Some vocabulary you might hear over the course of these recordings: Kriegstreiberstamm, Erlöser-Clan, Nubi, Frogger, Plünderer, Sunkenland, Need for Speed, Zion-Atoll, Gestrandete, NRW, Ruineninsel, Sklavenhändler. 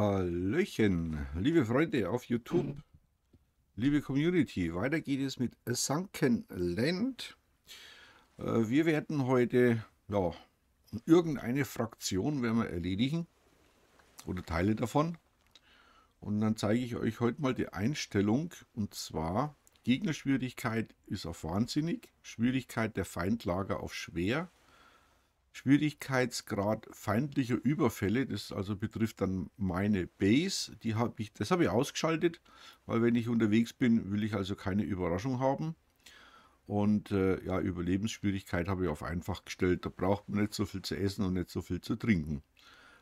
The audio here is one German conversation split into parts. Hallöchen, liebe Freunde auf YouTube, liebe Community, weiter geht es mit Sunkenland. Wir werden heute, ja, irgendeine Fraktion werden wir erledigen oder Teile davon. Und dann zeige ich euch heute mal die Einstellung, und zwar Gegnerschwierigkeit ist auf wahnsinnig, Schwierigkeit der Feindlager auf schwer, Schwierigkeitsgrad feindlicher Überfälle, das also betrifft dann meine Base, das habe ich ausgeschaltet, weil wenn ich unterwegs bin, will ich also keine Überraschung haben. Und ja, Überlebensschwierigkeit habe ich auf einfach gestellt, da braucht man nicht so viel zu essen und nicht so viel zu trinken.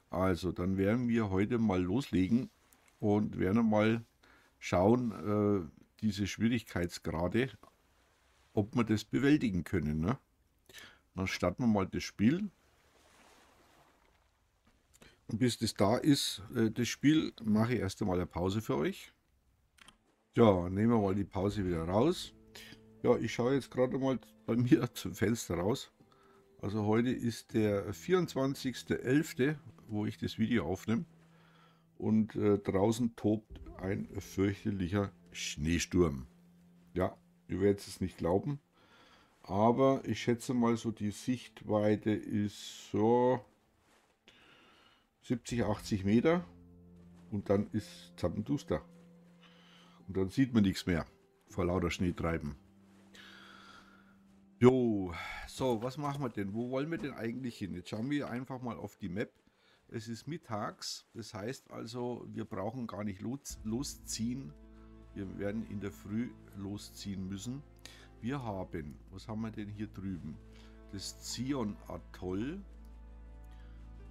Also dann werden wir heute mal loslegen und werden mal schauen, diese Schwierigkeitsgrade, ob wir das bewältigen können, ne? Dann starten wir mal das Spiel. Und bis das da ist, das Spiel, mache ich erst einmal eine Pause für euch. Ja, nehmen wir mal die Pause wieder raus. Ja, ich schaue jetzt gerade mal bei mir zum Fenster raus. Also heute ist der 24.11., wo ich das Video aufnehme. Und draußen tobt ein fürchterlicher Schneesturm. Ja, ihr werdet es nicht glauben. Aber ich schätze mal so, die Sichtweite ist so 70, 80 Meter und dann ist zappenduster. Und dann sieht man nichts mehr vor lauter Schneetreiben. Jo, so, was machen wir denn? Wo wollen wir denn eigentlich hin? Jetzt schauen wir einfach mal auf die Map. Es ist mittags, das heißt also, wir brauchen gar nicht losziehen. Wir werden in der Früh losziehen müssen. Wir haben, was haben wir denn hier drüben? Das Zion-Atoll.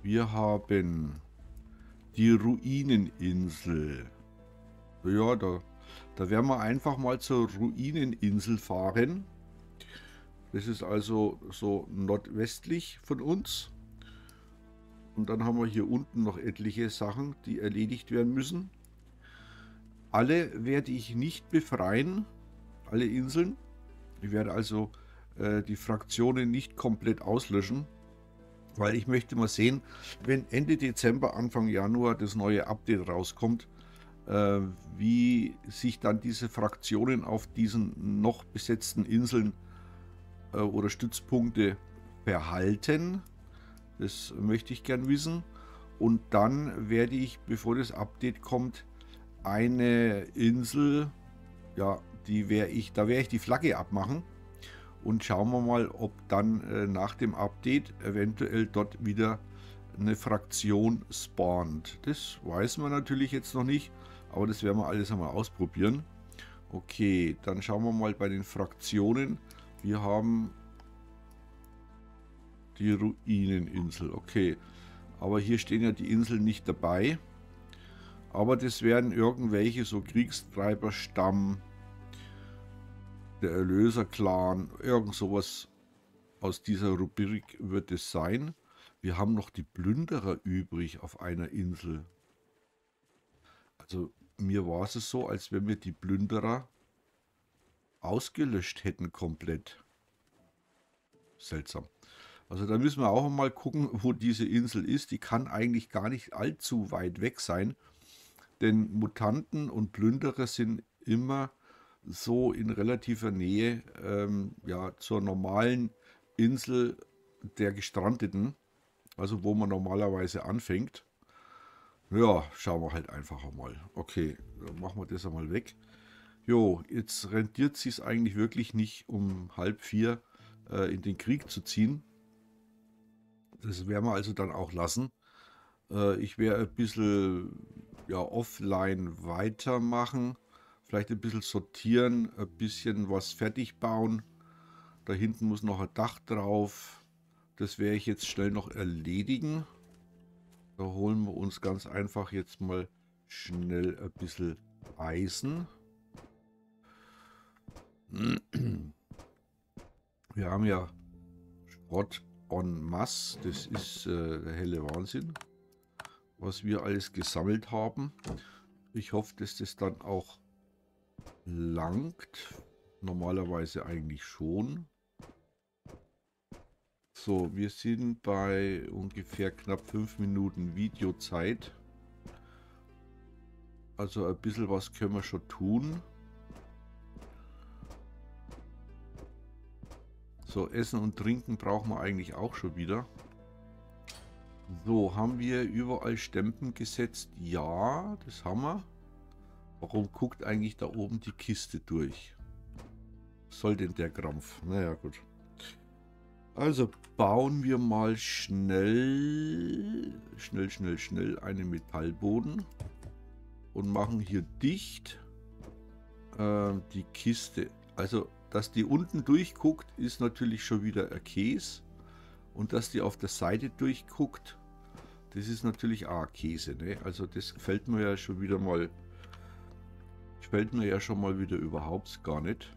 Wir haben die Ruineninsel. Ja, da werden wir einfach mal zur Ruineninsel fahren. Das ist also so nordwestlich von uns. Und dann haben wir hier unten noch etliche Sachen, die erledigt werden müssen. Alle werde ich nicht befreien, alle Inseln. Ich werde also die Fraktionen nicht komplett auslöschen, weil ich möchte mal sehen, wenn Ende Dezember, Anfang Januar das neue Update rauskommt, wie sich dann diese Fraktionen auf diesen noch besetzten Inseln oder Stützpunkte verhalten. Das möchte ich gern wissen. Und dann werde ich, bevor das Update kommt, eine Insel, ja, da werde ich die Flagge abmachen und schauen wir mal, ob dann nach dem Update eventuell dort wieder eine Fraktion spawnt. Das weiß man natürlich jetzt noch nicht, aber das werden wir alles einmal ausprobieren. Okay, dann schauen wir mal bei den Fraktionen. Wir haben die Ruineninsel, okay. Aber hier stehen ja die Inseln nicht dabei. Aber das werden irgendwelche so Kriegstreiberstamm, der Erlöser-Clan, irgend sowas aus dieser Rubrik wird es sein. Wir haben noch die Plünderer übrig auf einer Insel. Also mir war es so, als wenn wir die Plünderer ausgelöscht hätten komplett. Seltsam. Also da müssen wir auch mal gucken, wo diese Insel ist. Die kann eigentlich gar nicht allzu weit weg sein. Denn Mutanten und Plünderer sind immer so in relativer Nähe ja, zur normalen Insel der Gestrandeten, also wo man normalerweise anfängt. Ja, schauen wir halt einfach mal. Okay, dann machen wir das einmal weg. Jo, jetzt rentiert es sich eigentlich wirklich nicht, um 3:30 in den Krieg zu ziehen. Das werden wir also dann auch lassen. Ich werde ein bisschen, ja, offline weitermachen. Vielleicht ein bisschen sortieren, ein bisschen was fertig bauen. Da hinten muss noch ein Dach drauf. Das werde ich jetzt schnell noch erledigen. Da holen wir uns ganz einfach jetzt mal schnell ein bisschen Eisen. Wir haben ja Schrott en masse. Das ist der helle Wahnsinn, was wir alles gesammelt haben. Ich hoffe, dass das dann auch langt, normalerweise eigentlich schon. So, wir sind bei ungefähr knapp 5 Minuten Videozeit Also ein bisschen was können wir schon tun. So, Essen und Trinken brauchen wir eigentlich auch schon wieder. So, haben wir überall Stempen gesetzt? Ja, das haben wir. Warum guckt eigentlich da oben die Kiste durch? Was soll denn der Krampf? Naja, gut. Also bauen wir mal schnell einen Metallboden und machen hier dicht die Kiste. Also, dass die unten durchguckt, ist natürlich schon wieder ein Käse. Und dass die auf der Seite durchguckt, das ist natürlich auch Käse, ne? Also das gefällt mir ja schon wieder mal, überhaupt gar nicht.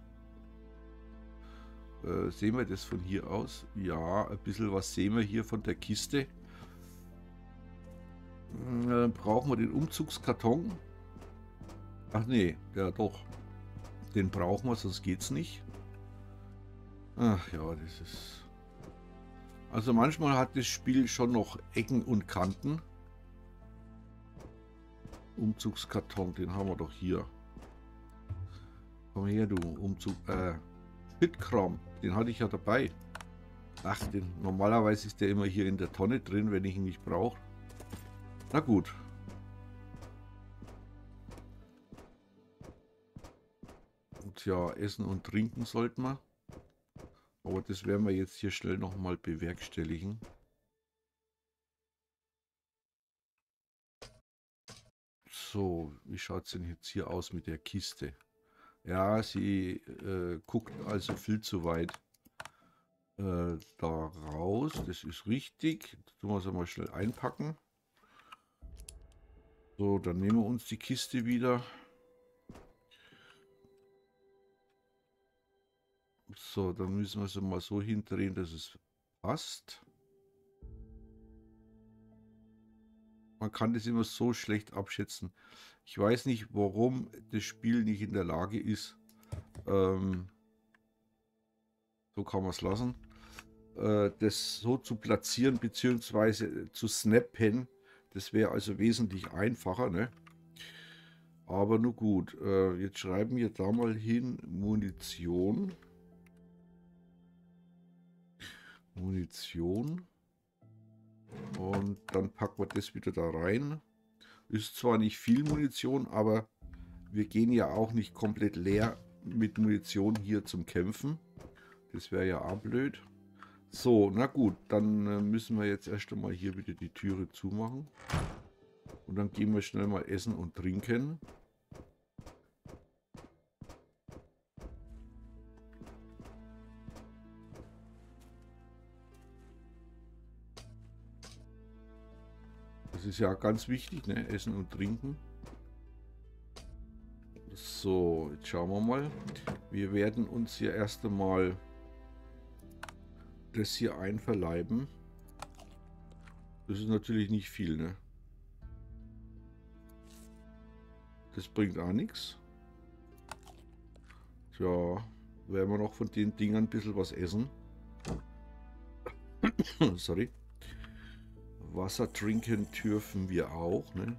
Sehen wir das von hier aus? Ja, ein bisschen was sehen wir hier von der Kiste. Brauchen wir den Umzugskarton? Ach nee, ja doch. Den brauchen wir, sonst geht's nicht. Ach ja, das ist... Also manchmal hat das Spiel schon noch Ecken und Kanten. Umzugskarton, den haben wir doch hier. Komm her, du Umzug. Pitkram, den hatte ich ja dabei. Ach, normalerweise ist der immer hier in der Tonne drin, wenn ich ihn nicht brauche. Na gut. Und ja, essen und trinken sollten wir. Aber das werden wir jetzt hier schnell nochmal bewerkstelligen. So, wie schaut es denn jetzt hier aus mit der Kiste? Ja, sie guckt also viel zu weit da raus. Das ist richtig. Jetzt tun wir es einmal schnell einpacken. So, dann nehmen wir uns die Kiste wieder. So, dann müssen wir sie mal so hindrehen, dass es passt. Man kann das immer so schlecht abschätzen. Ich weiß nicht, warum das Spiel nicht in der Lage ist. So kann man es lassen. Das so zu platzieren bzw. zu snappen, das wäre also wesentlich einfacher, ne? Aber nur gut. Jetzt schreiben wir da mal hin Munition. Und dann packen wir das wieder da rein. Ist zwar nicht viel Munition, aber wir gehen ja auch nicht komplett leer mit Munition hier zum Kämpfen. Das wäre ja auch blöd. So, na gut, dann müssen wir jetzt erst einmal hier wieder die Türe zumachen. Und dann gehen wir schnell mal essen und trinken. Das ist ja ganz wichtig, ne? Essen und Trinken. So, jetzt schauen wir mal. Wir werden uns hier erst einmal das hier einverleiben. Das ist natürlich nicht viel, ne? Das bringt auch nichts. Tja, werden wir noch von den Dingern ein bisschen was essen. Sorry. Wasser trinken dürfen wir auch, ne?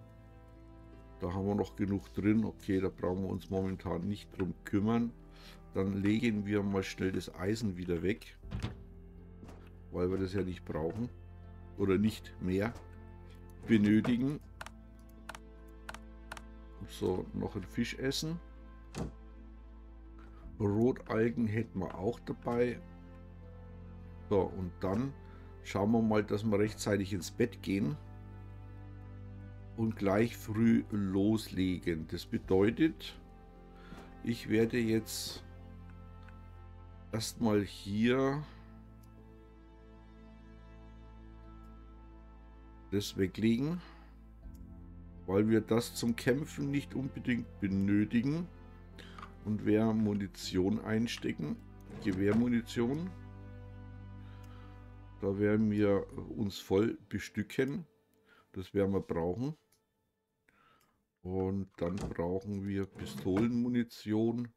Da haben wir noch genug drin. Okay, da brauchen wir uns momentan nicht drum kümmern. Dann legen wir mal schnell das Eisen wieder weg, weil wir das ja nicht brauchen oder nicht mehr benötigen. So, noch ein Fisch essen. Rotalgen hätten wir auch dabei. So, und dann schauen wir mal, dass wir rechtzeitig ins Bett gehen und gleich früh loslegen. Das bedeutet, ich werde jetzt erstmal hier das weglegen, weil wir das zum Kämpfen nicht unbedingt benötigen. Und wir Munition einstecken, Gewehrmunition. Da werden wir uns voll bestücken. Das werden wir brauchen. Und dann brauchen wir Pistolenmunition.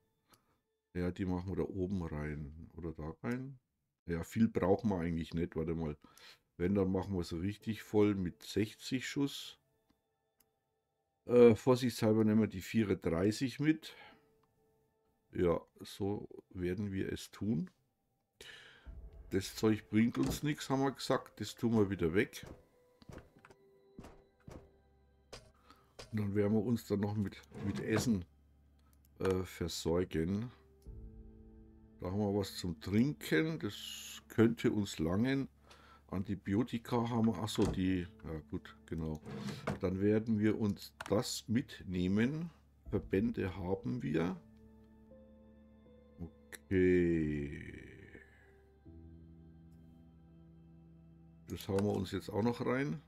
Ja, die machen wir da oben rein. Oder da rein. Ja, viel brauchen wir eigentlich nicht. Warte mal. Wenn, dann machen wir es richtig voll mit 60 Schuss. Vorsichtshalber nehmen wir die 430 mit. Ja, so werden wir es tun. Das Zeug bringt uns nichts, haben wir gesagt. Das tun wir wieder weg. Und dann werden wir uns dann noch mit Essen versorgen. Da haben wir was zum Trinken. Das könnte uns langen. Antibiotika haben wir. Achso, die... Ja gut, genau. Dann werden wir uns das mitnehmen. Verbände haben wir. Okay. Das hauen wir uns jetzt auch noch rein.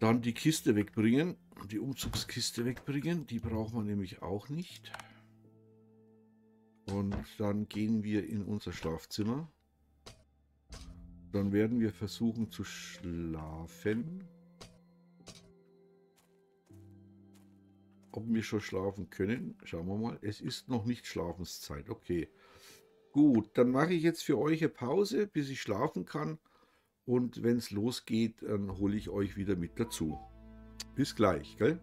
Dann die Kiste wegbringen. Die Umzugskiste wegbringen. Die brauchen wir nämlich auch nicht. Und dann gehen wir in unser Schlafzimmer. Dann werden wir versuchen zu schlafen. Ob wir schon schlafen können, schauen wir mal. Es ist noch nicht Schlafenszeit, okay. Gut, dann mache ich jetzt für euch eine Pause, bis ich schlafen kann. Und wenn es losgeht, dann hole ich euch wieder mit dazu. Bis gleich, gell?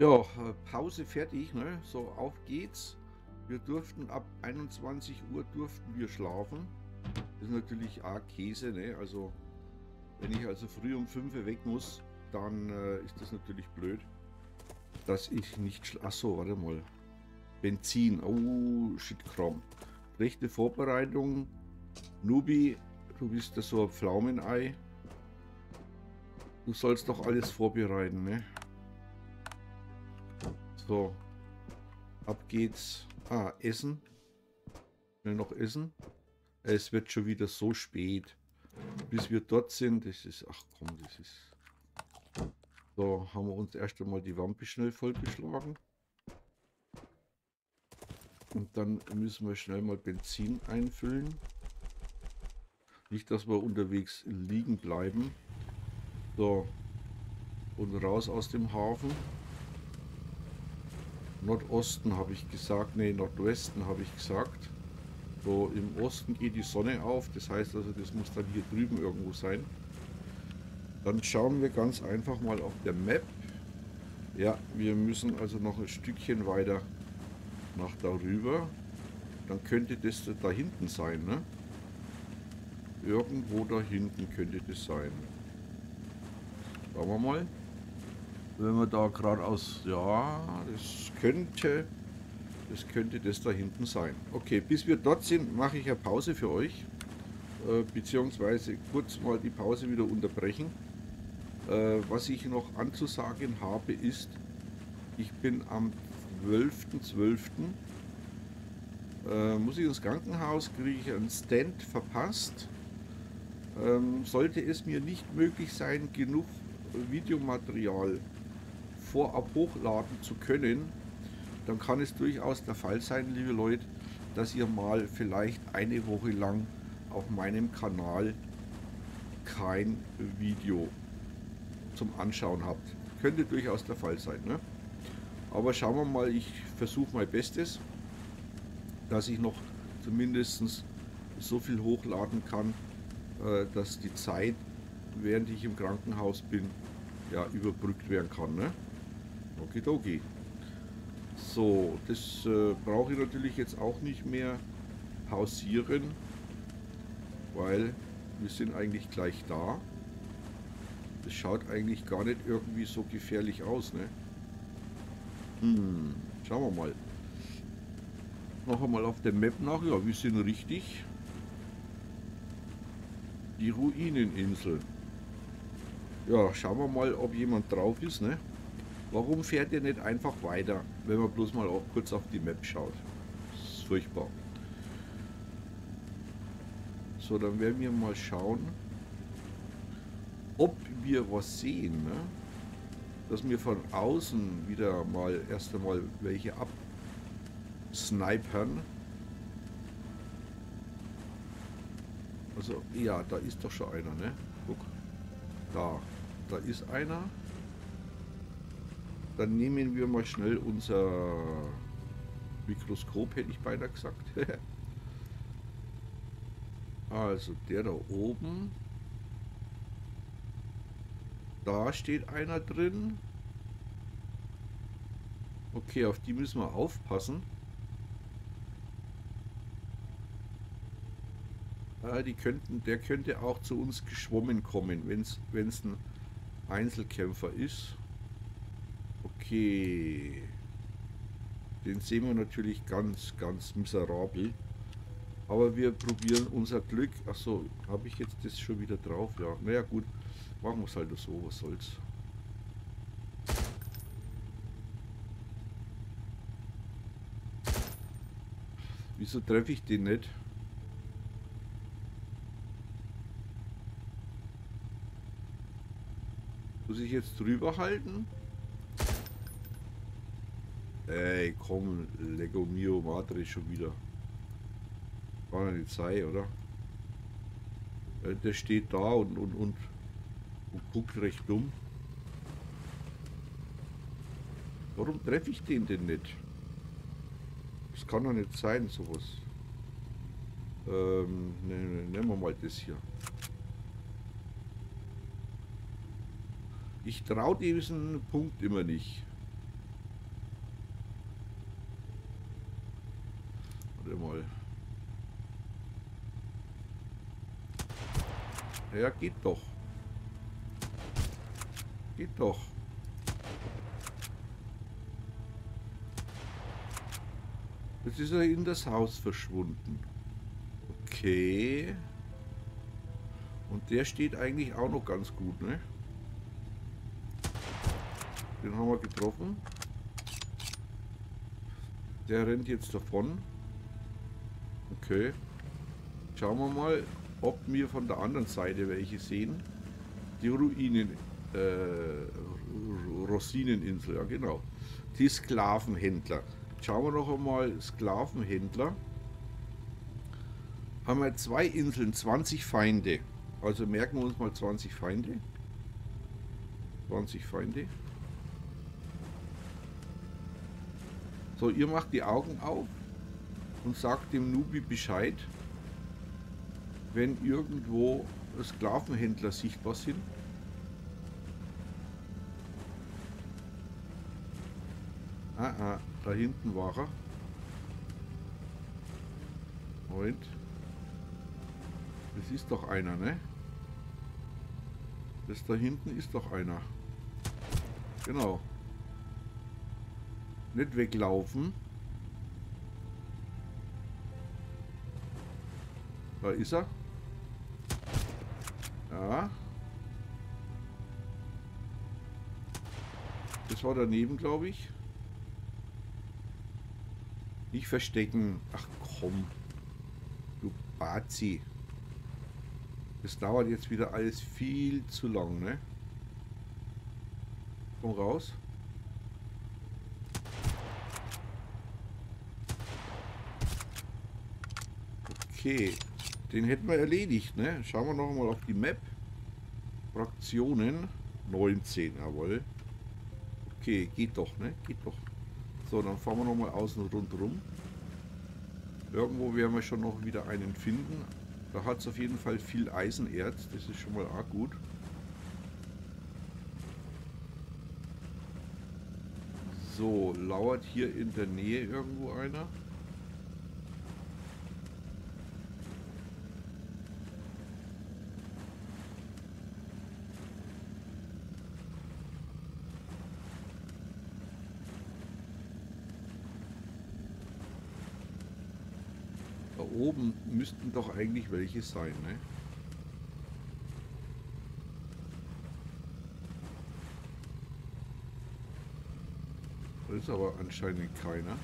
Ja, Pause fertig, ne? So, auf geht's. Wir durften ab 21 Uhr durften wir schlafen. Das ist natürlich arg Käse, ne? Also wenn ich also früh um 5 Uhr weg muss, dann ist das natürlich blöd, dass ich nicht schlafe. Achso, warte mal. Benzin. Oh, shit, Kram. Rechte Vorbereitung. Nubi, du bist da so ein Pflaumenei. Du sollst doch alles vorbereiten, ne? So. Ab geht's. Ah, Essen. Schnell noch Essen. Es wird schon wieder so spät. Bis wir dort sind. Das ist... Ach komm, das ist... So, haben wir uns erst einmal die Wampe schnell vollgeschlagen. Und dann müssen wir schnell mal Benzin einfüllen. Nicht, dass wir unterwegs liegen bleiben. So. Und raus aus dem Hafen. Nordosten habe ich gesagt, nee, Nordwesten habe ich gesagt. So, im Osten geht die Sonne auf, das heißt also, das muss dann hier drüben irgendwo sein. Dann schauen wir ganz einfach mal auf der Map. Ja, wir müssen also noch ein Stückchen weiter nach darüber. Dann könnte das da hinten sein, ne? Irgendwo da hinten könnte das sein. Schauen wir mal. Wenn wir da geradeaus... Ja, das könnte das da hinten sein. Okay, bis wir dort sind, mache ich eine Pause für euch. Beziehungsweise kurz mal die Pause wieder unterbrechen. Was ich noch anzusagen habe ist, ich bin am 12.12. Muss ich ins Krankenhaus, kriege ich einen Stand verpasst. Sollte es mir nicht möglich sein, genug Videomaterial vorab hochladen zu können, dann kann es durchaus der Fall sein, liebe Leute, dass ihr mal vielleicht eine Woche lang auf meinem Kanal kein Video zum Anschauen habt. Könnte durchaus der Fall sein, ne? Aber schauen wir mal, ich versuche mein Bestes, dass ich noch zumindest so viel hochladen kann, dass die Zeit, während ich im Krankenhaus bin, ja, überbrückt werden kann, ne? Okidoki. So, das brauche ich natürlich jetzt auch nicht mehr pausieren, weil wir sind eigentlich gleich da. Das schaut eigentlich gar nicht irgendwie so gefährlich aus, ne? Hm, schauen wir mal. Noch einmal auf der Map nach. Ja, wir sind richtig. Die Ruineninsel. Ja, schauen wir mal, ob jemand drauf ist, ne? Warum fährt ihr nicht einfach weiter, wenn man bloß mal auch kurz auf die Map schaut? Das ist furchtbar. So, dann werden wir mal schauen, ob wir was sehen, ne? Dass wir von außen wieder mal erst einmal welche absnipern. Also, ja, da ist doch schon einer, ne? Guck. Da ist einer. Dann nehmen wir mal schnell unser Mikroskop, hätte ich beinahe gesagt. Also der da oben. Da steht einer drin. Okay, auf die müssen wir aufpassen. Der könnte auch zu uns geschwommen kommen, wenn es ein Einzelkämpfer ist. Okay. Den sehen wir natürlich ganz, ganz miserabel. Aber wir probieren unser Glück. Achso, habe ich jetzt das schon wieder drauf? Ja, naja gut. Machen wir es halt so, was soll's. Wieso treffe ich den nicht? Muss ich jetzt drüber halten? Ey, komm, Lego Mio Madre schon wieder. War eine Zeit, oder? Der steht da und guckt recht dumm. Warum treffe ich den denn nicht? Das kann doch nicht sein, sowas. Nehmen wir mal das hier. Ich traue diesen Punkt immer nicht. Warte mal. Ja, geht doch. Geht doch. Jetzt ist er in das Haus verschwunden. Okay. Und der steht eigentlich auch noch ganz gut, ne? Den haben wir getroffen. Der rennt jetzt davon. Okay. Schauen wir mal, ob wir von der anderen Seite welche sehen. Die Rosineninsel, ja genau. Die Sklavenhändler. Schauen wir noch einmal, Sklavenhändler. Haben wir 2 Inseln, 20 Feinde. Also merken wir uns mal 20 Feinde. 20 Feinde. So, ihr macht die Augen auf und sagt dem Nubi Bescheid, wenn irgendwo Sklavenhändler sichtbar sind. Ah, da hinten war er. Moment. Das ist doch einer, ne? Das da hinten ist doch einer. Genau. Nicht weglaufen. Da ist er. Ja. Das war daneben, glaube ich. Nicht verstecken. Ach komm. Du Bazi. Das dauert jetzt wieder alles viel zu lang, ne? Komm raus. Okay, den hätten wir erledigt, ne? Schauen wir noch mal auf die Map. Fraktionen 19, jawohl. Okay, geht doch, ne? Geht doch. So, dann fahren wir noch mal außen rundherum. Irgendwo werden wir schon noch wieder einen finden. Da hat es auf jeden Fall viel Eisenerz, das ist schon mal arg gut. So, lauert hier in der Nähe irgendwo einer? Oben müssten doch eigentlich welche sein, ne? Da ist aber anscheinend keiner.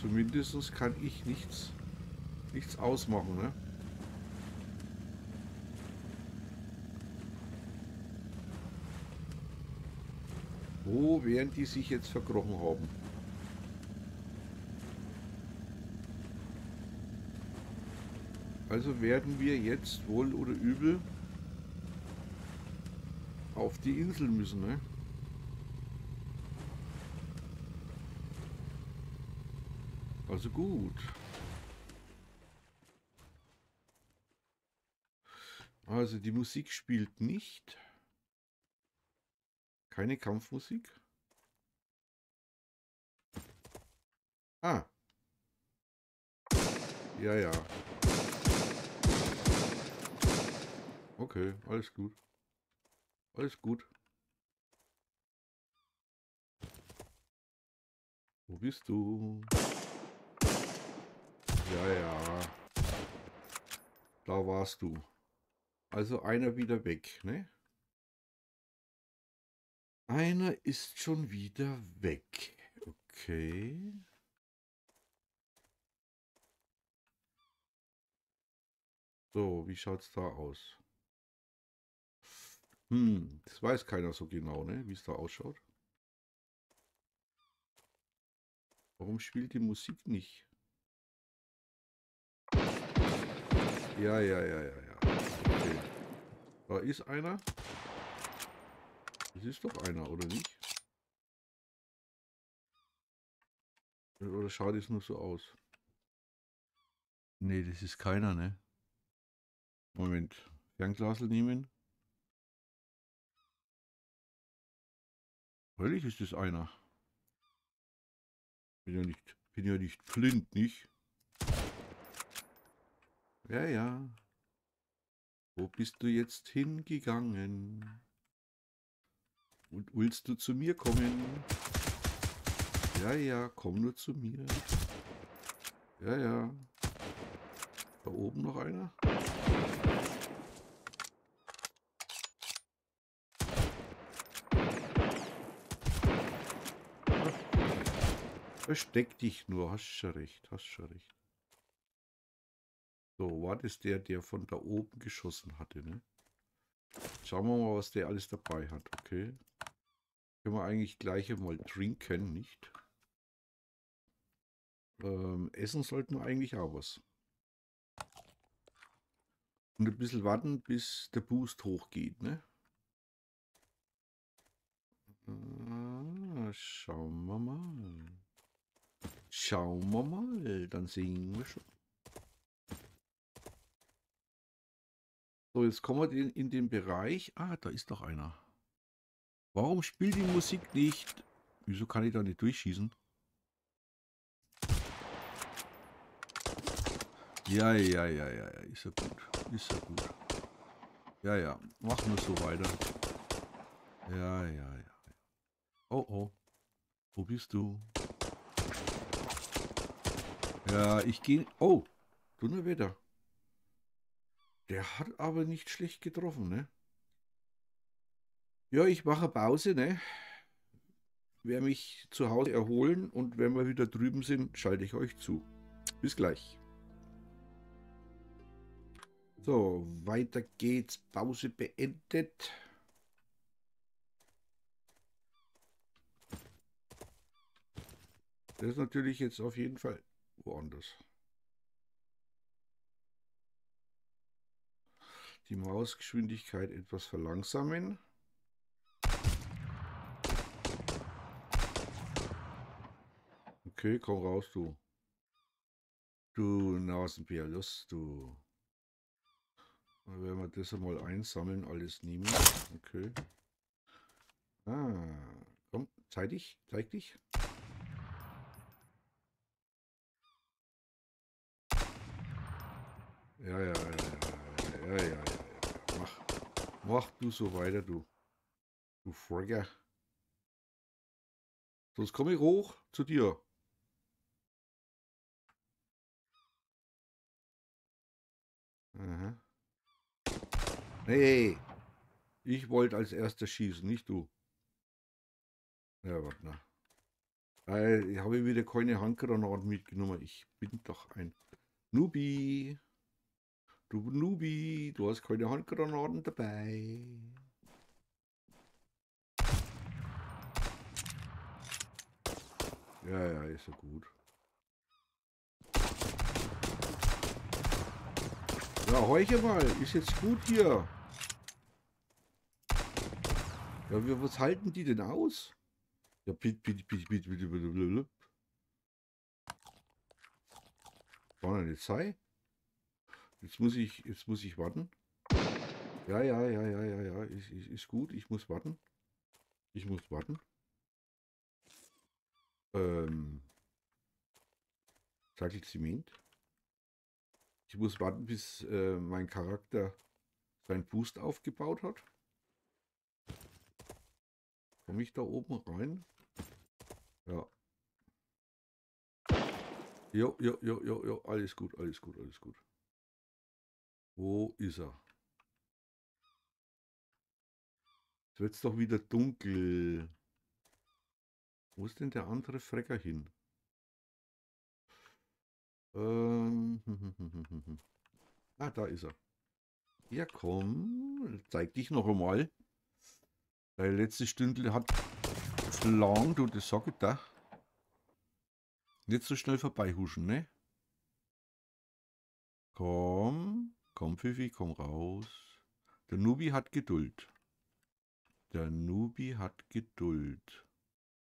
Zumindest kann ich nichts ausmachen, ne? Wo werden die sich jetzt verkrochen haben? Also werden wir jetzt wohl oder übel auf die Insel müssen, ne? Also gut. Also die Musik spielt nicht. Keine Kampfmusik. Ah. Ja, ja. Okay, alles gut. Alles gut. Wo bist du? Ja, ja. Da warst du. Also einer wieder weg, ne? Einer ist schon wieder weg. Okay. So, wie schaut's da aus? Das weiß keiner so genau, ne? Wie es da ausschaut. Warum spielt die Musik nicht? Ja. Okay. Da ist einer. Das ist doch einer, oder nicht? Oder schaut es nur so aus? Nee, das ist keiner, ne? Moment. Fernglasel nehmen. Völlig ist das einer. Bin ja nicht blind, nicht? Ja, ja. Wo bist du jetzt hingegangen? Und willst du zu mir kommen? Ja, ja, komm nur zu mir. Ja, ja. Da oben noch einer? Versteck dich nur, hast schon recht, hast schon recht. So, war das der von da oben geschossen hatte, ne? Schauen wir mal, was der alles dabei hat, okay? Können wir eigentlich gleich einmal trinken, nicht? Essen sollten wir eigentlich auch was. Und ein bisschen warten, bis der Boost hochgeht, ne? Schauen wir mal. Schauen wir mal, dann sehen wir schon. So, jetzt kommen wir in den Bereich. Ah, da ist doch einer. Warum spielt die Musik nicht? Wieso kann ich da nicht durchschießen? Ja, ist ja gut. Ist ja gut. Ja, mach nur so weiter. Ja. Oh. Wo bist du? Ja, ich gehe... Oh, Donnerwetter. Der hat aber nicht schlecht getroffen, ne? Ja, ich mache Pause, ne? Werde mich zu Hause erholen und wenn wir wieder drüben sind, schalte ich euch zu. Bis gleich. So, weiter geht's. Pause beendet. Das ist natürlich jetzt auf jeden Fall woanders. Die Mausgeschwindigkeit etwas verlangsamen. Okay, komm raus, du. Du Nasenbär, los, du. Dann werden wir das einmal einsammeln, alles nehmen. Okay. Ah, komm, zeig dich. Ja. Mach du so weiter, du Frogger. Sonst komme ich hoch zu dir. Aha. Hey, ich wollte als erster schießen, nicht du. Ja, warte mal. Ich habe wieder keine Handgranaten mitgenommen. Ich bin doch ein Nubi. Du Nubi, du hast keine Handgranaten dabei. Ja, ist ja gut. Ja, heuche mal, ist jetzt gut hier. Ja, was halten die denn aus? Ja, bitte. War eine Zeit. Jetzt muss ich warten. Ja, ist gut. Ich muss warten. Zement. Ich muss warten, bis mein Charakter seinen Boost aufgebaut hat. Komme ich da oben rein? Ja. Jo, alles gut. Wo ist er? Jetzt wird es doch wieder dunkel. Wo ist denn der andere Frecker hin? Ah, da ist er. Ja, komm. Zeig dich noch einmal. Deine letzte Stündel hat verlangt und das sage ich da. Nicht so schnell vorbeihuschen, ne? Komm. Komm, Pfiffi, komm raus. Der Nubi hat Geduld.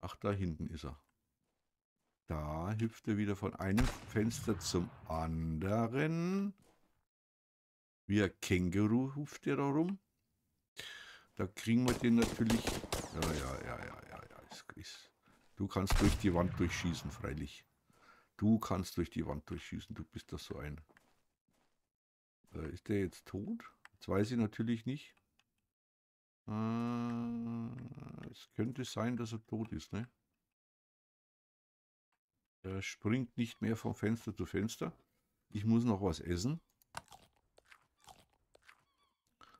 Ach, da hinten ist er. Da hüpft er wieder von einem Fenster zum anderen. Wie ein Känguru hüpft er da rum. Da kriegen wir den natürlich... Ja, du kannst durch die Wand durchschießen, freilich. Du bist doch so ein... Ist der jetzt tot? Das weiß ich natürlich nicht. Es könnte sein, dass er tot ist, ne? Er springt nicht mehr vom Fenster zu Fenster. Ich muss noch was essen.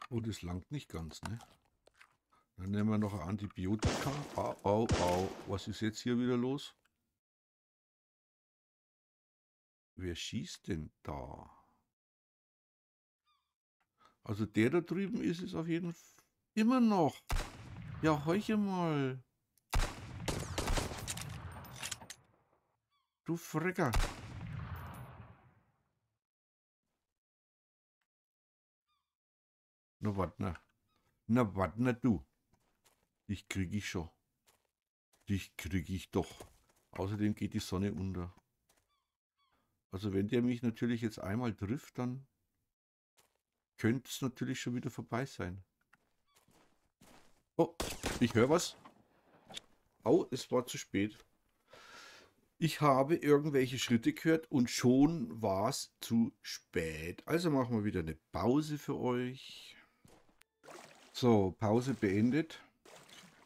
Oh, das langt nicht ganz, ne? Dann nehmen wir noch ein Antibiotika. Au. Was ist jetzt hier wieder los? Wer schießt denn da? Also der da drüben ist es auf jeden Fall. Immer noch. Ja, heuche mal. Du Frecker. Na, warte, du. Dich krieg ich schon. Dich krieg ich doch. Außerdem geht die Sonne unter. Also wenn der mich natürlich jetzt einmal trifft, dann könnte es natürlich schon wieder vorbei sein. Oh, ich höre was. Au, es war zu spät. Ich habe irgendwelche Schritte gehört und schon war es zu spät. Also machen wir wieder eine Pause für euch. So, Pause beendet.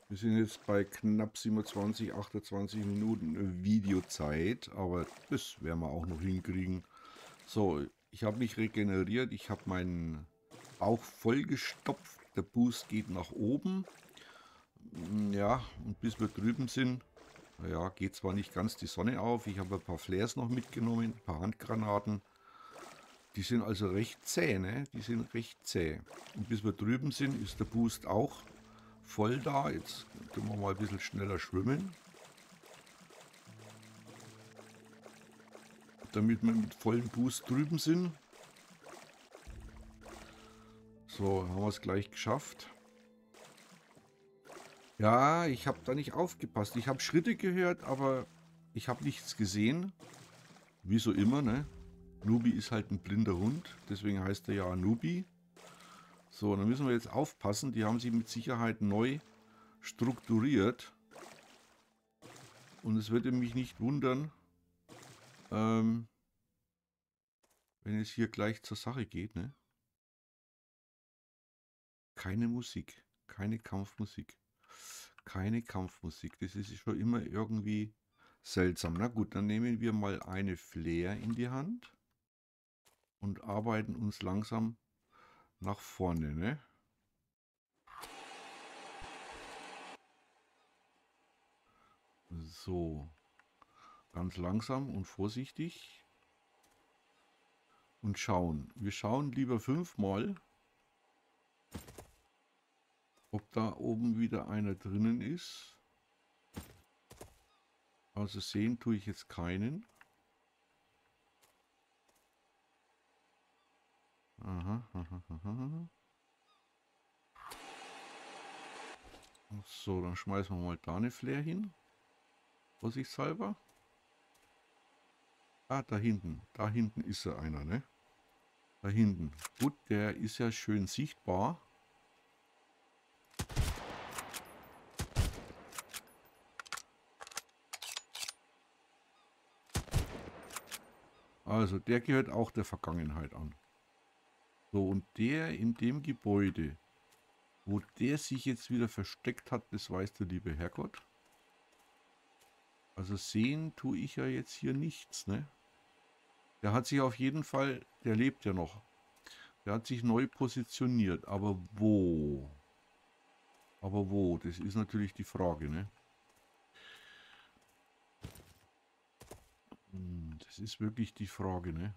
Wir sind jetzt bei knapp 27, 28 Minuten Videozeit. Aber das werden wir auch noch hinkriegen. So, ich habe mich regeneriert. Ich habe meinen Bauch vollgestopft. Der Boost geht nach oben. Ja, und bis wir drüben sind, naja, geht zwar nicht ganz die Sonne auf. Ich habe ein paar Flares noch mitgenommen, ein paar Handgranaten. Die sind also recht zäh, ne? Und bis wir drüben sind, ist der Boost auch voll da. Jetzt können wir mal ein bisschen schneller schwimmen. Damit wir mit vollem Boost drüben sind. So, haben wir es gleich geschafft. Ja, ich habe da nicht aufgepasst. Ich habe Schritte gehört, aber ich habe nichts gesehen. Wie so immer, ne? Nubi ist halt ein blinder Hund. Deswegen heißt er ja Nubi. So, dann müssen wir jetzt aufpassen. Die haben sich mit Sicherheit neu strukturiert. Und es würde mich nicht wundern, wenn es hier gleich zur Sache geht, ne? Keine Musik, keine Kampfmusik, das ist schon immer irgendwie seltsam. Na gut, dann nehmen wir mal eine Flare in die Hand und arbeiten uns langsam nach vorne, ne? So, ganz langsam und vorsichtig und schauen. Wir schauen lieber 5 Mal. Ob da oben wieder einer drinnen ist. Also sehen tue ich jetzt keinen. Aha. So, dann schmeißen wir mal da eine Flare hin. Vorsichtshalber. Ah, da hinten. Da hinten ist ja einer, ne? Da hinten. Gut, der ist ja schön sichtbar. Also, der gehört auch der Vergangenheit an. So, und der in dem Gebäude, wo der sich jetzt wieder versteckt hat, das weiß der liebe Herrgott. Also sehen tue ich ja jetzt hier nichts, ne? Der hat sich auf jeden Fall, der lebt ja noch. Der hat sich neu positioniert, aber wo? Aber wo? Das ist natürlich die Frage, ne? Das ist wirklich die Frage, ne?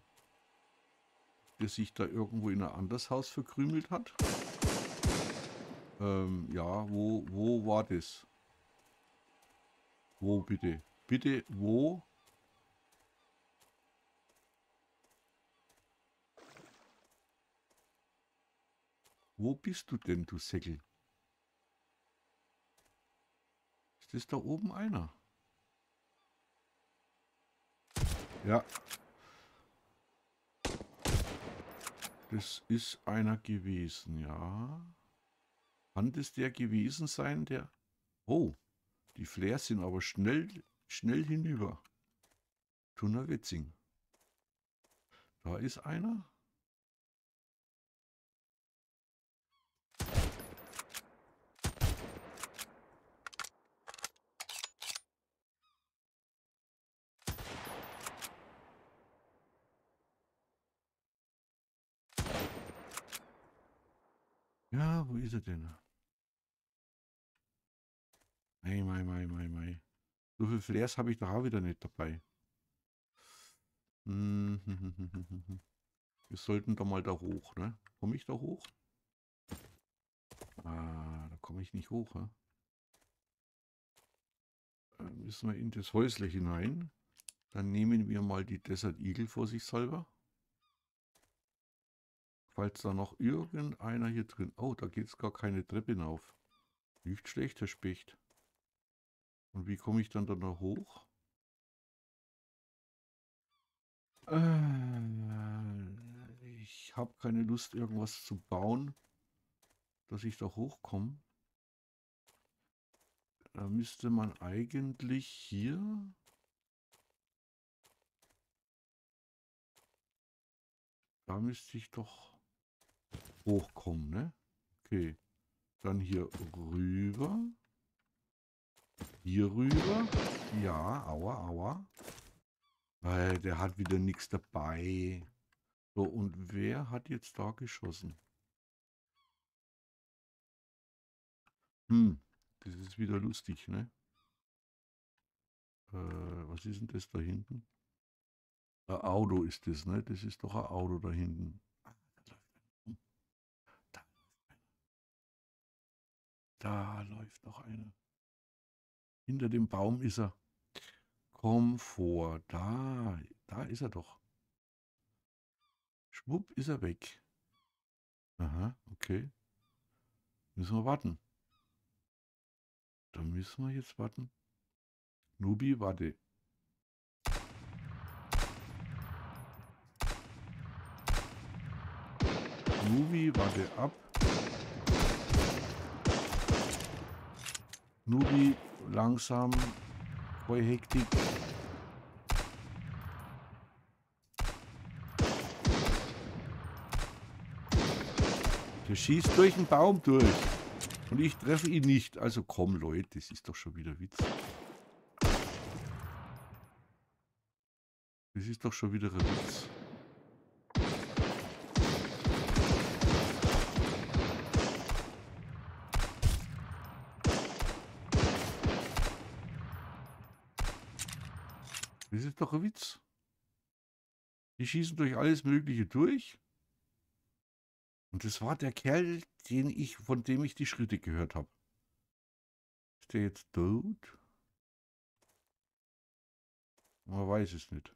Der sich da irgendwo in ein anderes Haus verkrümelt hat. Ja, wo war das? Wo bitte? Bitte, wo? Wo bist du denn, du Säckel? Ist das da oben einer? Ja. Das ist einer gewesen, ja. Kann das der gewesen sein, der... Oh, die Flares sind aber schnell hinüber. Tunnerwitzing. Da ist einer. Ja, wo ist er denn? Mei. So viel Flares habe ich da auch wieder nicht dabei. Wir sollten da mal da hoch, ne? Komme ich da hoch? Ah, da komme ich nicht hoch, ne? Dann müssen wir in das Häusle hinein. Dann nehmen wir mal die Desert Eagle vorsichtshalber. Falls da noch irgendeiner hier drin... Oh, da geht es gar keine Treppe hinauf. Nicht schlecht, Herr Specht. Und wie komme ich dann da noch hoch? Ich habe keine Lust, irgendwas zu bauen, dass ich da hochkomme. Da müsste man eigentlich hier... Da müsste ich doch... hochkommen, ne? Okay. Dann hier rüber. Hier rüber. Ja, aua. Weil der hat wieder nichts dabei. So, und wer hat jetzt da geschossen? Das ist wieder lustig, ne? Was ist denn das da hinten? Ein Auto ist das, ne? Das ist doch ein Auto da hinten. Da läuft noch einer. Hinter dem Baum ist er. Komm vor. Da ist er doch. Schwupp ist er weg. Aha, okay. Müssen wir warten. Da müssen wir jetzt warten. Nubi, warte. Nubi, warte ab. Nubi, langsam, voll Hektik. Der schießt durch den Baum durch. Und ich treffe ihn nicht. Also komm, Leute, das ist doch schon wieder Witz. Das ist doch schon wieder ein Witz. Das ist doch ein Witz. Die schießen durch alles Mögliche durch. Und das war der Kerl, von dem ich die Schritte gehört habe. Ist der jetzt tot? Man weiß es nicht.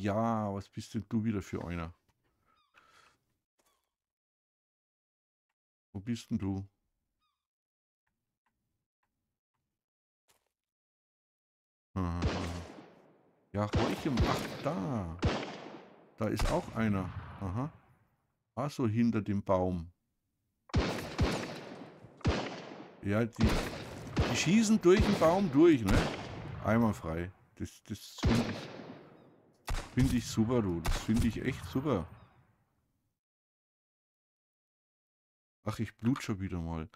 Ja, was bist denn du wieder für einer? Wo bist denn du? Ja, ruhig gemacht. Da. Da ist auch einer. Aha. Ah, so hinter dem Baum. Ja, die schießen durch den Baum durch, ne? Einwandfrei. Das finde ich super, du. Das finde ich echt super. Ach, ich blute schon wieder mal.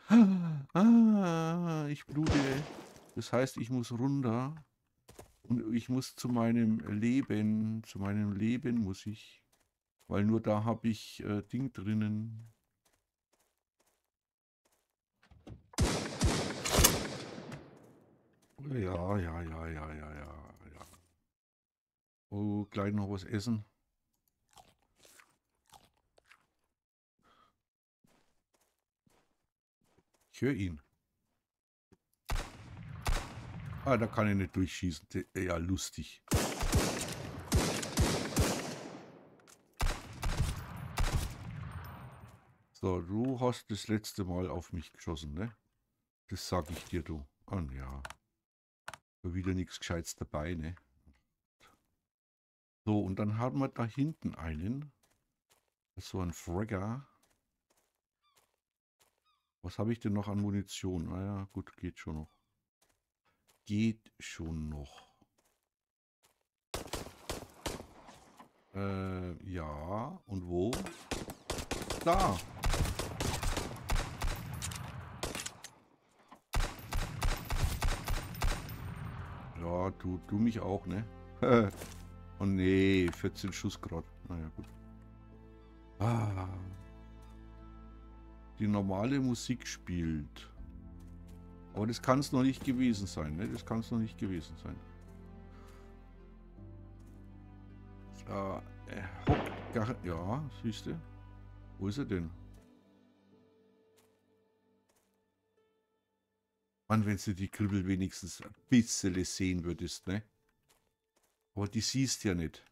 Ah, ich blute. Das heißt, ich muss runter. Und ich muss zu meinem Leben muss ich. Weil nur da habe ich Ding drinnen. Ja. Oh, gleich noch was essen. Ich höre ihn. Ah, da kann ich nicht durchschießen. Ja, lustig. So, du hast das letzte Mal auf mich geschossen, ne? Das sag ich dir, du. Ah, ja. Wieder nichts Gescheites dabei, ne? So, und dann haben wir da hinten einen. Das ist so ein Fragger. Was habe ich denn noch an Munition? Naja, gut, geht schon noch. Geht schon noch. Ja, und wo? Da! Ja, du mich auch, ne? Oh nee, 14 Schuss gerade. Naja, gut. Ah. Die normale Musik spielt. Aber das kann es noch nicht gewesen sein, ne? Das kann es noch nicht gewesen sein. Ja, siehst du? Wo ist er denn? Mann, wenn du die Kribbel wenigstens ein bisschen sehen würdest, ne? Aber die siehst ja nicht.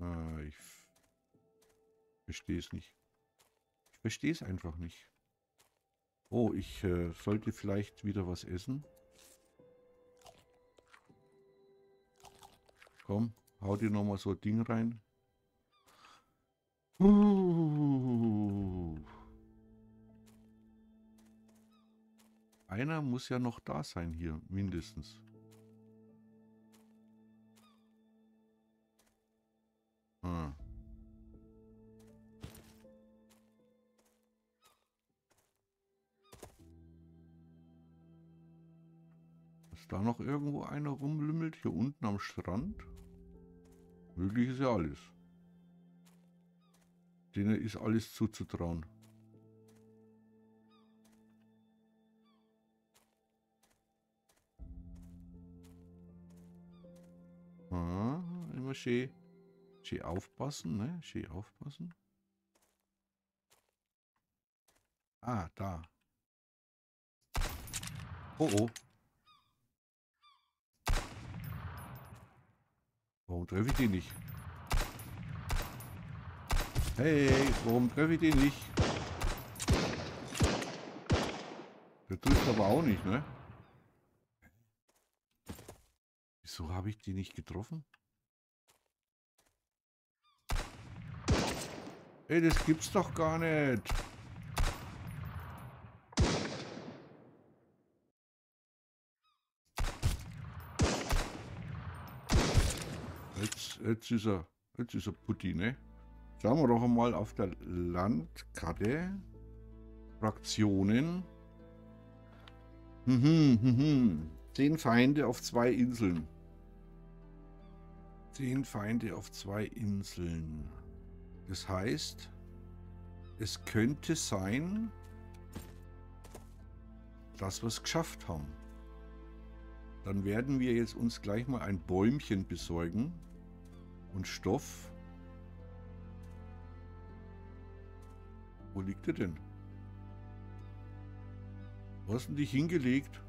Ah, ich verstehe es nicht. Ich verstehe es einfach nicht. Oh, ich sollte vielleicht wieder was essen. Komm. Hau dir nochmal so ein Ding rein. Einer muss ja noch da sein hier, mindestens. Ah. Ist da noch irgendwo einer rumlümmelt? Hier unten am Strand? Möglich ist ja alles. Denen ist alles zuzutrauen. Ah, immer schön aufpassen, ne? Schön aufpassen. Ah, da. Oh. Warum treffe ich den nicht? Hey, warum treffe ich den nicht? Der trifft aber auch nicht, ne? Wieso habe ich den nicht getroffen? Ey, das gibt's doch gar nicht! Jetzt ist er Putti, ne? Schauen wir doch einmal auf der Landkarte. Fraktionen. 10 Feinde auf 2 Inseln. 10 Feinde auf 2 Inseln. Das heißt, es könnte sein, dass wir es geschafft haben. Dann werden wir jetzt uns gleich mal ein Bäumchen besorgen. Und Stoff. Wo liegt er denn? Wo hast du dich hingelegt?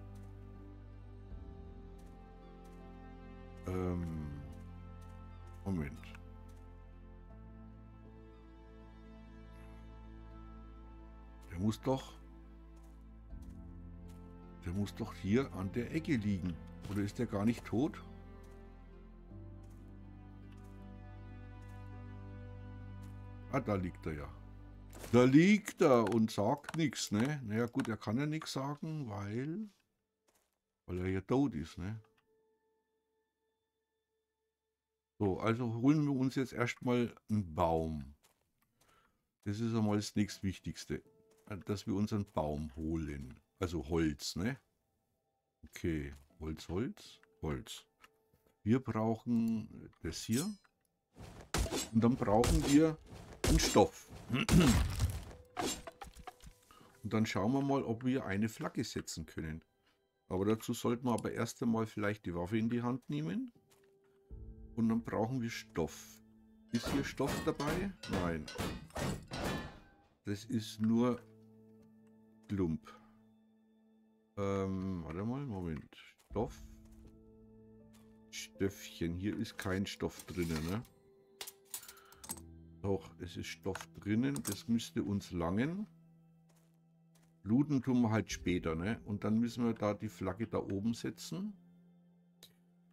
Moment. Der muss doch hier an der Ecke liegen. Oder ist der gar nicht tot? Ah, da liegt er ja. Da liegt er und sagt nichts, ne? Naja gut, er kann ja nichts sagen, weil er ja tot ist, ne? So, also holen wir uns jetzt erstmal einen Baum. Das ist einmal das nächstwichtigste, dass wir uns einen Baum holen. Also Holz, ne? Okay, Holz, Holz, Holz. Wir brauchen das hier. Und dann brauchen wir einen Stoff. Und dann schauen wir mal, ob wir eine Flagge setzen können. Aber dazu sollten wir aber erst einmal vielleicht die Waffe in die Hand nehmen. Und dann brauchen wir Stoff. Ist hier Stoff dabei? Nein. Das ist nur Klump. Warte mal, Moment. Stoff. Stöffchen. Hier ist kein Stoff drinnen, ne? Doch, es ist Stoff drinnen. Das müsste uns langen. Looten tun wir halt später, ne? Und dann müssen wir da die Flagge da oben setzen.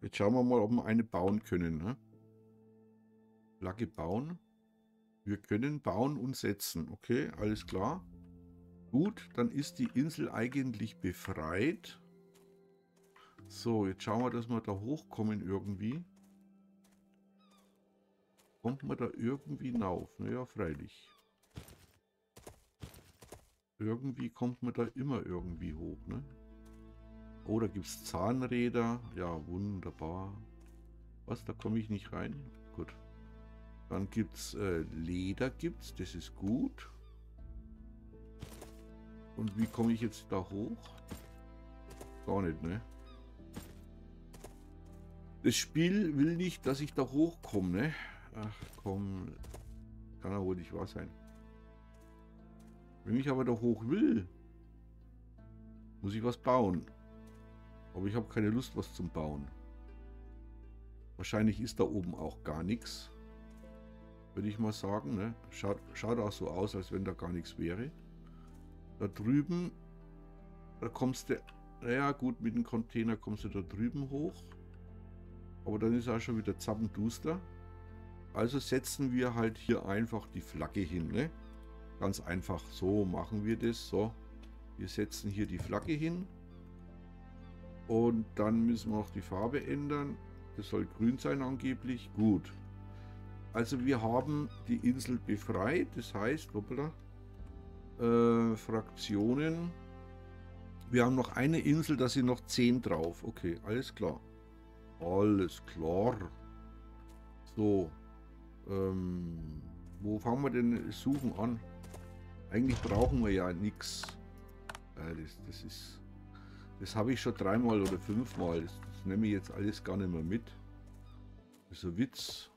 Jetzt schauen wir mal, ob wir eine bauen können. Ne? Flagge bauen. Wir können bauen und setzen. Okay, alles klar. Gut, dann ist die Insel eigentlich befreit. So, jetzt schauen wir, dass wir da hochkommen irgendwie. Kommt man da irgendwie hinauf? Naja, freilich. Irgendwie kommt man da immer irgendwie hoch, ne? Oh, da gibt es Zahnräder. Ja, wunderbar. Was, da komme ich nicht rein? Gut. Dann gibt es Leder, gibt's. Das ist gut. Und wie komme ich jetzt da hoch? Gar nicht, ne? Das Spiel will nicht, dass ich da hochkomme, ne? Ach komm, kann ja wohl nicht wahr sein. Wenn ich aber da hoch will, muss ich was bauen. Aber ich habe keine Lust, was zum Bauen. Wahrscheinlich ist da oben auch gar nichts. Würde ich mal sagen. Ne? Schaut auch so aus, als wenn da gar nichts wäre. Da drüben, da kommst du, naja gut, mit dem Container kommst du da drüben hoch. Aber dann ist auch schon wieder zappenduster. Also setzen wir halt hier einfach die Flagge hin. Ne? Ganz einfach, so machen wir das. So, wir setzen hier die Flagge hin. Und dann müssen wir auch die Farbe ändern. Das soll grün sein angeblich. Gut. Also wir haben die Insel befreit. Das heißt, hoppla, Fraktionen. Wir haben noch eine Insel, da sind noch 10 drauf. Okay, alles klar. Alles klar. So. Wo fangen wir denn suchen an? Eigentlich brauchen wir ja nichts. Das ist... Das habe ich schon 3-mal oder 5-mal. Das nehme ich jetzt alles gar nicht mehr mit. Das ist ein Witz.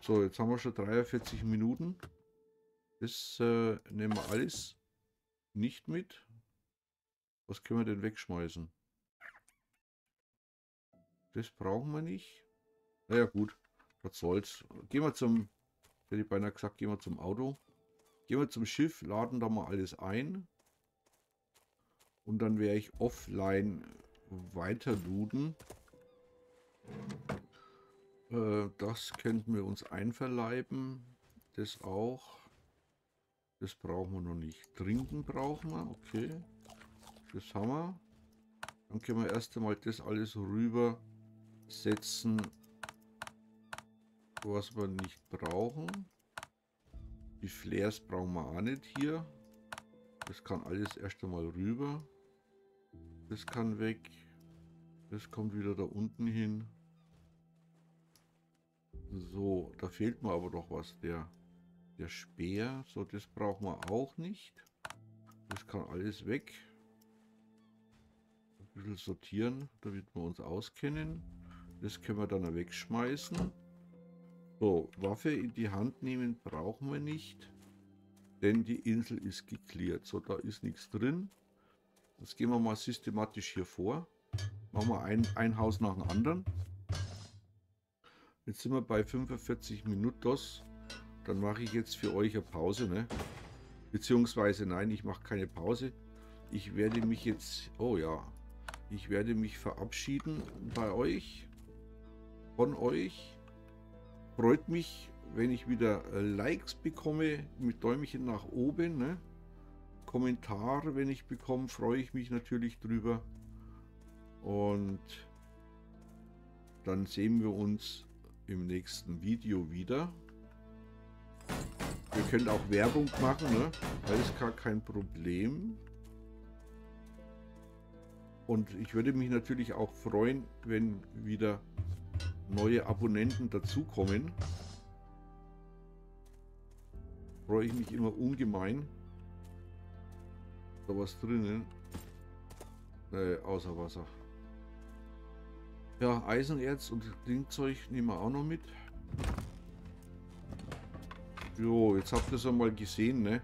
So, jetzt haben wir schon 43 Minuten. Das nehmen wir alles nicht mit. Was können wir denn wegschmeißen? Das brauchen wir nicht. Naja gut, was soll's. Gehen wir zum... Hätte ich beinahe gesagt, gehen wir zum Auto. Gehen wir zum Schiff, laden da mal alles ein. Und dann werde ich offline weiter looten. Das könnten wir uns einverleiben. Das auch. Das brauchen wir noch nicht. Trinken brauchen wir. Okay. Das haben wir. Dann können wir erst einmal das alles rüber setzen, was wir nicht brauchen. Die Flares brauchen wir auch nicht hier. Das kann alles erst einmal rüber. Das kann weg. Das kommt wieder da unten hin. So, da fehlt mir aber doch was. Der Speer. So, das brauchen wir auch nicht. Das kann alles weg. Ein bisschen sortieren, damit wir uns auskennen. Das können wir dann wegschmeißen. So, Waffe in die Hand nehmen brauchen wir nicht. Denn die Insel ist geklärt. So, da ist nichts drin. Jetzt gehen wir mal systematisch hier vor. Machen wir ein Haus nach dem anderen. Jetzt sind wir bei 45 Minuten. Dann mache ich jetzt für euch eine Pause, ne? Beziehungsweise nein, ich mache keine Pause. Ich werde mich jetzt, oh ja, ich werde mich verabschieden bei euch, von euch. Freut mich, wenn ich wieder Likes bekomme mit Däumchen nach oben, ne? Kommentare, wenn ich bekomme, freue ich mich natürlich drüber. Und dann sehen wir uns im nächsten Video wieder. Ihr könnt auch Werbung machen, ne? Alles gar kein Problem. Und ich würde mich natürlich auch freuen, wenn wieder neue Abonnenten dazukommen. Freue ich mich immer ungemein. Da was drinnen? Außer Wasser. Ja, Eisenerz und Klingzeug nehmen wir auch noch mit. Jo, jetzt habt ihr es einmal gesehen, ne?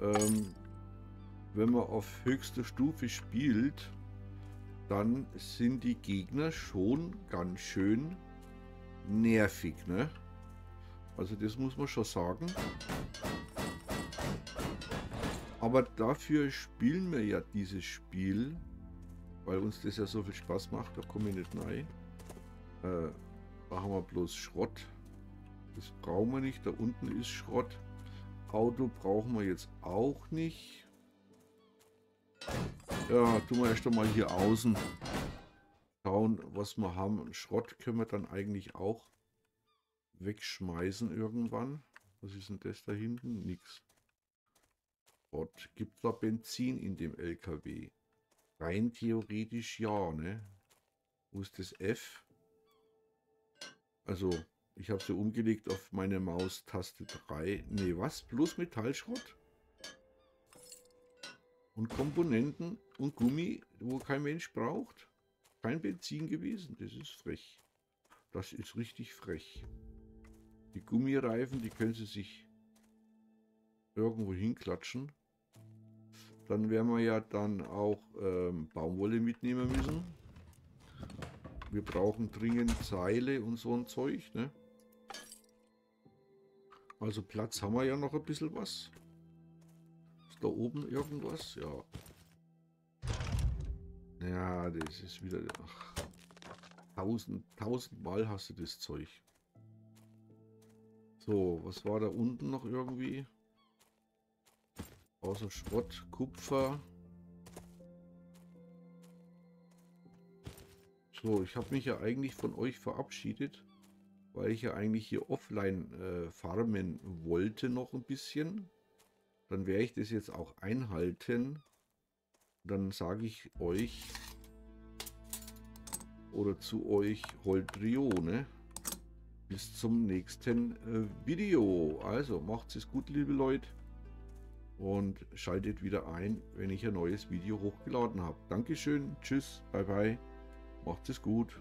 Wenn man auf höchster Stufe spielt, dann sind die Gegner schon ganz schön nervig, ne? Also das muss man schon sagen. Aber dafür spielen wir ja dieses Spiel, weil uns das ja so viel Spaß macht. Da komme ich nicht rein. Da haben wir bloß Schrott. Das brauchen wir nicht. Da unten ist Schrott. Auto brauchen wir jetzt auch nicht. Ja, tun wir erst einmal hier außen schauen, was wir haben. Schrott können wir dann eigentlich auch wegschmeißen irgendwann. Was ist denn das da hinten? Nix. Schrott. Gibt es da Benzin in dem LKW? Rein theoretisch ja, ne? Wo ist das F? Also, ich habe sie umgelegt auf meine Maus, Taste 3. Ne, was? Bloß Metallschrott? Und Komponenten und Gummi, wo kein Mensch braucht. Kein Benzin gewesen. Das ist frech. Das ist richtig frech. Die Gummireifen, die können sie sich irgendwo hinklatschen. Dann werden wir ja dann auch Baumwolle mitnehmen müssen. Wir brauchen dringend Seile und so ein Zeug, ne? Also Platz haben wir ja noch ein bisschen was. Ist da oben irgendwas? Ja. Ja, das ist wieder... Ach, tausendmal hast du das Zeug. So, was war da unten noch irgendwie? Außer Schrott, Kupfer. So, ich habe mich ja eigentlich von euch verabschiedet, weil ich ja eigentlich hier offline farmen wollte noch ein bisschen. Dann werde ich das jetzt auch einhalten. Dann sage ich euch oder zu euch Holdrione. Bis zum nächsten Video. Also macht's es gut, liebe Leute. Und schaltet wieder ein, wenn ich ein neues Video hochgeladen habe. Dankeschön, tschüss, bye bye, macht es gut.